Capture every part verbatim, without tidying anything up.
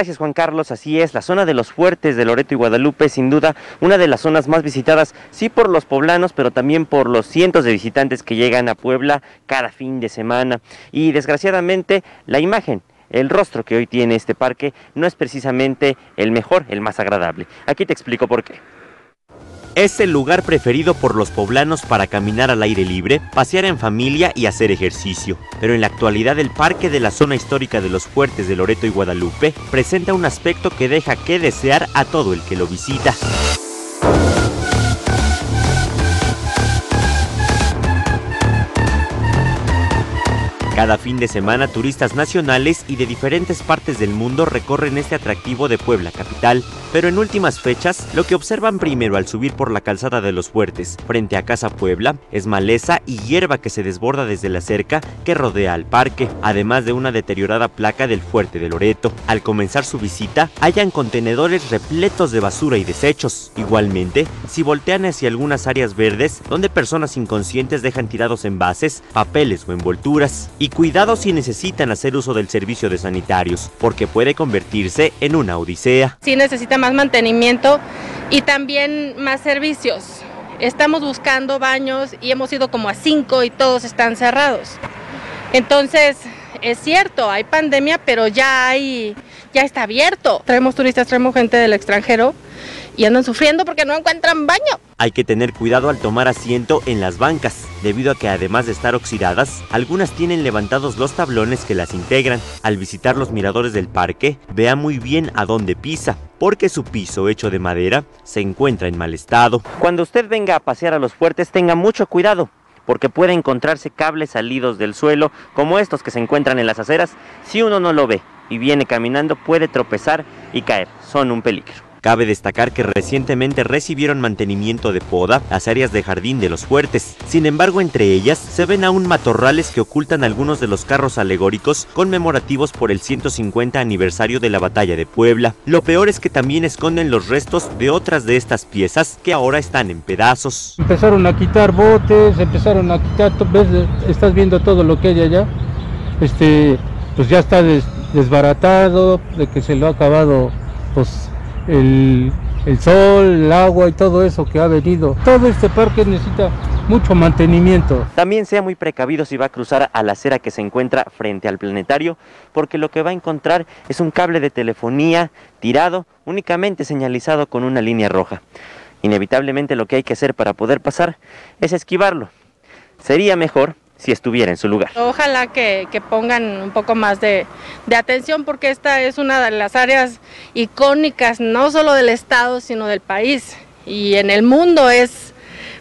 Gracias, Juan Carlos. Así es, la zona de los Fuertes de Loreto y Guadalupe es sin duda una de las zonas más visitadas, sí por los poblanos, pero también por los cientos de visitantes que llegan a Puebla cada fin de semana. Y desgraciadamente la imagen, el rostro que hoy tiene este parque no es precisamente el mejor, el más agradable. Aquí te explico por qué. Es el lugar preferido por los poblanos para caminar al aire libre, pasear en familia y hacer ejercicio. Pero en la actualidad el parque de la zona histórica de los Fuertes de Loreto y Guadalupe presenta un aspecto que deja que desear a todo el que lo visita. Cada fin de semana, turistas nacionales y de diferentes partes del mundo recorren este atractivo de Puebla capital. Pero en últimas fechas, lo que observan primero al subir por la calzada de los Fuertes, frente a Casa Puebla, es maleza y hierba que se desborda desde la cerca que rodea al parque, además de una deteriorada placa del Fuerte de Loreto. Al comenzar su visita, hallan contenedores repletos de basura y desechos. Igualmente, si voltean hacia algunas áreas verdes, donde personas inconscientes dejan tirados envases, papeles o envolturas. Y cuidado si necesitan hacer uso del servicio de sanitarios, porque puede convertirse en una odisea. Sí necesita más mantenimiento y también más servicios. Estamos buscando baños y hemos ido como a cinco y todos están cerrados. Entonces, es cierto, hay pandemia, pero ya hay, ya está abierto. Traemos turistas, traemos gente del extranjero y andan sufriendo porque no encuentran baño. Hay que tener cuidado al tomar asiento en las bancas, debido a que además de estar oxidadas, algunas tienen levantados los tablones que las integran. Al visitar los miradores del parque, vea muy bien a dónde pisa, porque su piso hecho de madera se encuentra en mal estado. Cuando usted venga a pasear a los Fuertes, tenga mucho cuidado, porque puede encontrarse cables salidos del suelo, como estos que se encuentran en las aceras. Si uno no lo ve y viene caminando, puede tropezar y caer. Son un peligro. Cabe destacar que recientemente recibieron mantenimiento de poda las áreas de Jardín de los Fuertes. Sin embargo, entre ellas se ven aún matorrales que ocultan algunos de los carros alegóricos conmemorativos por el ciento cincuenta aniversario de la Batalla de Puebla. Lo peor es que también esconden los restos de otras de estas piezas que ahora están en pedazos. Empezaron a quitar botes, empezaron a quitar, ¿ves? Estás viendo todo lo que hay allá. Este, pues ya está des, desbaratado, de que se lo ha acabado, pues... El, el sol, el agua y todo eso que ha venido. Todo este parque necesita mucho mantenimiento. También sea muy precavido si va a cruzar a la acera que se encuentra frente al planetario, porque lo que va a encontrar es un cable de telefonía tirado, únicamente señalizado con una línea roja. Inevitablemente lo que hay que hacer para poder pasar es esquivarlo. Sería mejor si estuviera en su lugar. Ojalá que, que pongan un poco más de, de atención, porque esta es una de las áreas icónicas, no solo del estado, sino del país. Y en el mundo es,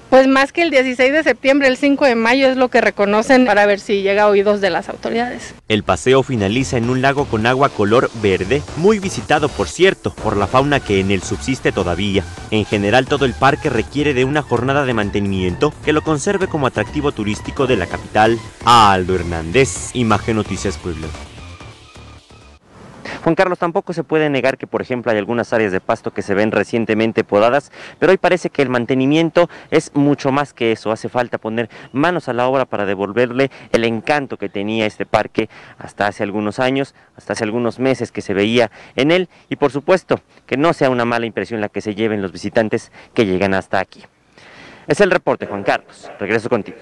pues más que el dieciséis de septiembre, el cinco de mayo es lo que reconocen, para ver si llega a oídos de las autoridades. El paseo finaliza en un lago con agua color verde, muy visitado por cierto, por la fauna que en él subsiste todavía. En general, todo el parque requiere de una jornada de mantenimiento que lo conserve como atractivo turístico de la capital. Aldo Hernández, Imagen Noticias Puebla. Juan Carlos, tampoco se puede negar que, por ejemplo, hay algunas áreas de pasto que se ven recientemente podadas, pero hoy parece que el mantenimiento es mucho más que eso. Hace falta poner manos a la obra para devolverle el encanto que tenía este parque hasta hace algunos años, hasta hace algunos meses que se veía en él, y por supuesto que no sea una mala impresión la que se lleven los visitantes que llegan hasta aquí. Es el reporte, Juan Carlos. Regreso contigo.